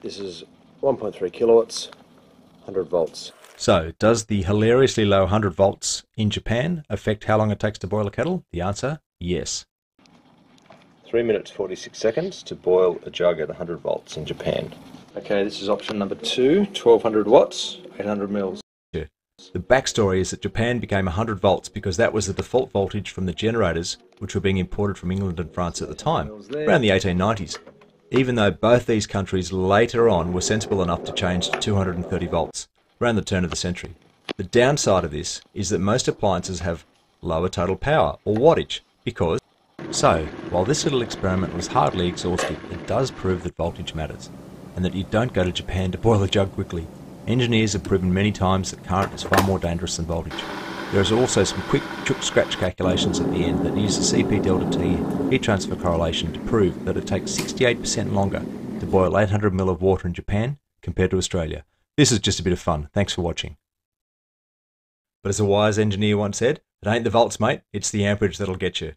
This is 1.3 kilowatts, 100 volts. So, does the hilariously low 100 volts in Japan affect how long it takes to boil a kettle? The answer, yes. 3 minutes 46 seconds to boil a jug at 100 volts in Japan. Okay, this is option number 2, 1200 watts, 800 mils. The backstory is that Japan became 100 volts because that was the default voltage from the generators which were being imported from England and France at the time, around the 1890s, even though both these countries later on were sensible enough to change to 230 volts, around the turn of the century. The downside of this is that most appliances have lower total power, or wattage, because... So, while this little experiment was hardly exhaustive, it does prove that voltage matters, and that you don't go to Japan to boil a jug quickly. Engineers have proven many times that current is far more dangerous than voltage. There is also some quick scratch calculations at the end that use the CP delta T heat transfer correlation to prove that it takes 68% longer to boil 800 ml of water in Japan compared to Australia. This is just a bit of fun. Thanks for watching. But as a wise engineer once said, it ain't the volts, mate, it's the amperage that'll get you.